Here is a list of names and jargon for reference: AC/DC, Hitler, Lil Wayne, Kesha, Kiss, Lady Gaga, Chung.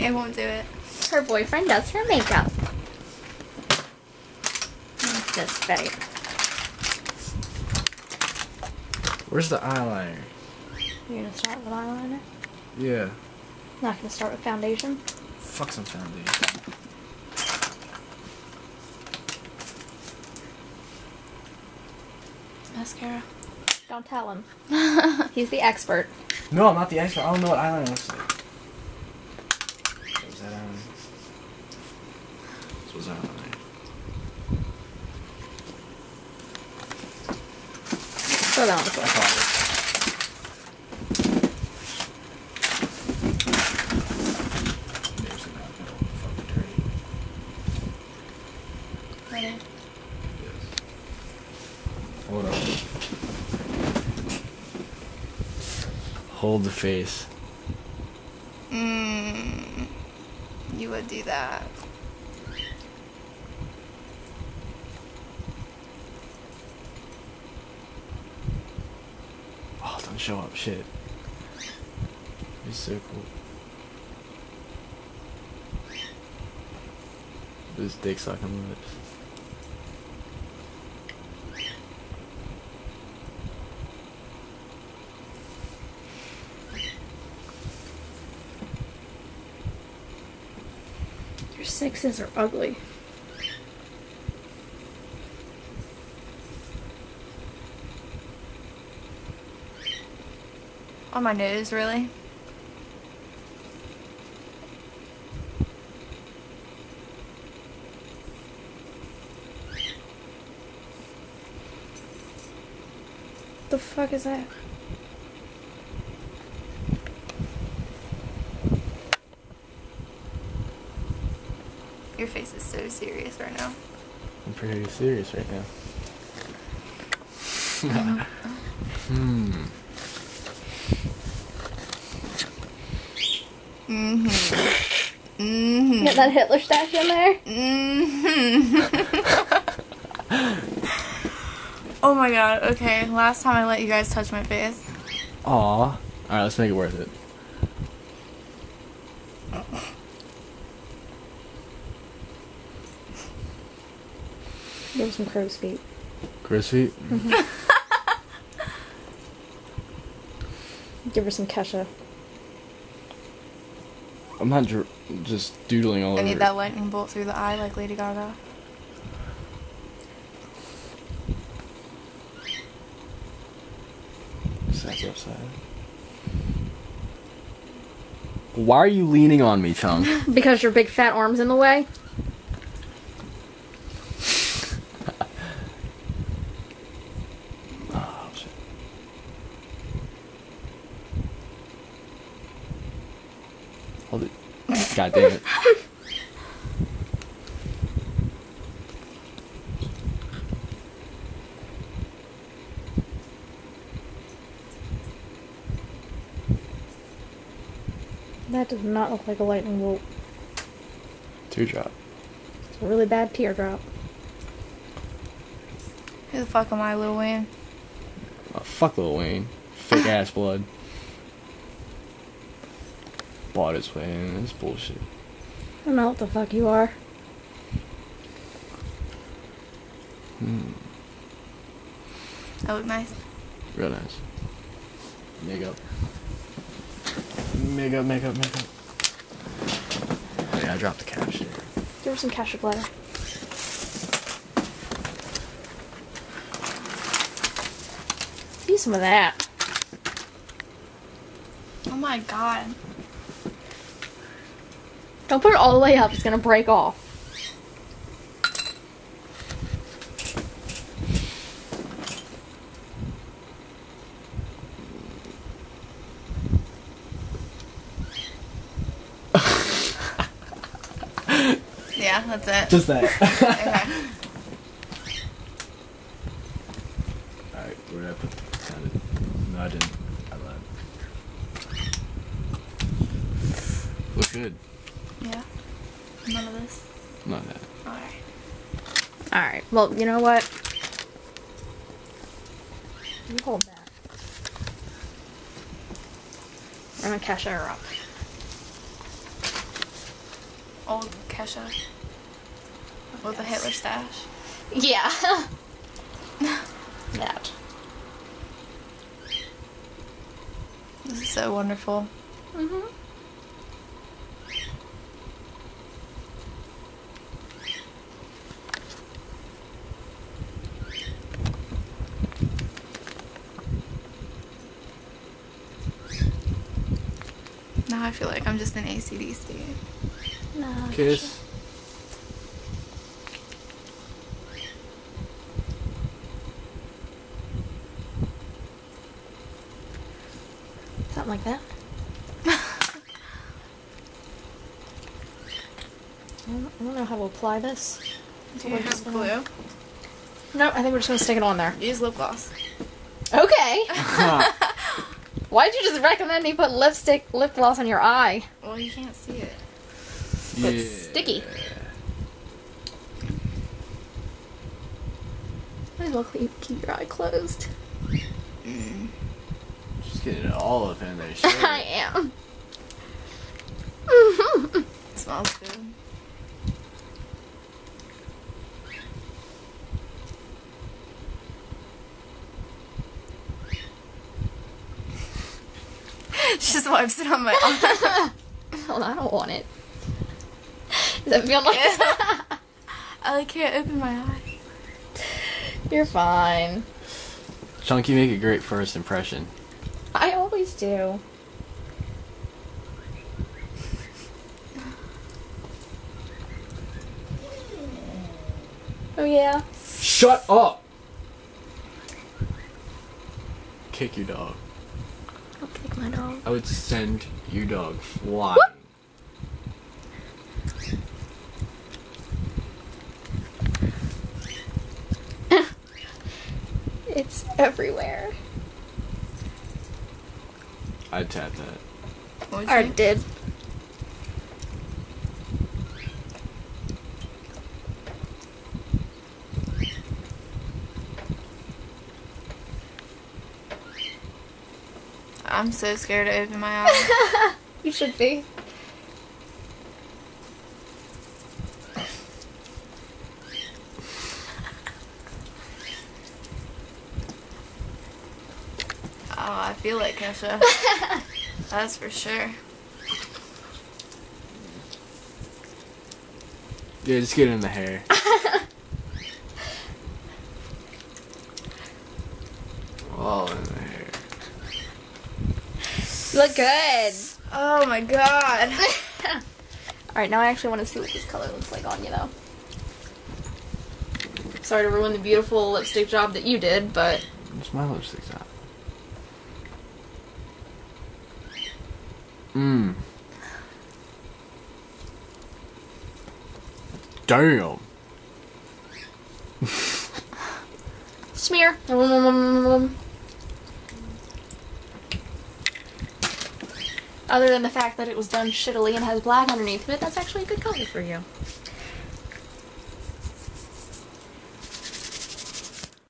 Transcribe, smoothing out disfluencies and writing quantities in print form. It won't do it. Her boyfriend does her makeup. It's this big. Where's the eyeliner? You're gonna start with eyeliner? Yeah. Not gonna start with foundation? Fuck some foundation. Mascara. Don't tell him. He's the expert. No, I'm not the expert. I don't know what eyeliner looks like. Where's that eyeliner? This was eyeliner. Throw that on the floor. Hold the face. You would do that. Oh, don't show up, shit. It's so cool. This dick sucking lips. Sixes are ugly. On my nose, really? The fuck is that? Your face is so serious right now. I'm pretty serious right now. Get that Hitler stash in there? Oh my god, okay. Last time I let you guys touch my face. Aww. Alright, let's make it worth it. Give him some crow's feet. Crow's feet? Mm-hmm. Give her some Kesha. I'm not just doodling all over. I need that lightning bolt through the eye like Lady Gaga. That's upside. Why are you leaning on me, Chung? Because your big fat arm's in the way? God damn it. That does not look like a lightning bolt. Teardrop. It's a really bad teardrop. Who the fuck am I, Lil Wayne? Oh, fuck Lil Wayne. Thick ass blood. Bought his way in. It's bullshit. I don't know what the fuck you are. That looked nice. Real nice. Makeup. Makeup, makeup, makeup. Oh, yeah, I dropped the cash here. Give her some cash or bladder. Use some of that. Oh my god. Don't put it all the way up, it's gonna break off. Yeah, that's it. Just that. Okay. Alright, where did I put it? No, I didn't. I lied. Look good. Yeah. None of this? None of that. Alright. Alright. Well, you know what? You hold that. I'm gonna Kesha her up. Old Kesha? With a Hitler stash? Yeah. That. This is so wonderful. Mm-hmm. Now I feel like I'm just an AC/DC. No. Kiss. Something like that. I don't know how to apply this. Do you have glue? No, I think we're just going to stick it on there. Use lip gloss. Okay. Why'd you just recommend me put lip gloss on your eye? Well, you can't see it. Yeah. It's sticky. I love that you keep your eye closed. Mm. She's getting all up in there. Sure. I am. Mm-hmm. It smells good. She just wipes it on my arm. Well, I don't want it. Does that feel nice? Yeah. I can't open my eye. You're fine. Chunky, make a great first impression. I always do. Oh yeah. Shut up. Kick your dog. I'll kick my dog. I would send your dog flying. Whoop. It's everywhere. I tapped that. I did. I'm so scared to open my eyes. You should be. Oh, I feel like Kesha. That's for sure. Yeah, just get in the hair. All in the hair. You look good. Oh my god. Alright, now I actually want to see what this color looks like on you, though. Sorry to ruin the beautiful lipstick job that you did, but... Where's my lipstick job? Mmm. Damn. Smear. Other than the fact that it was done shittily and has black underneath of it, that's actually a good color for you.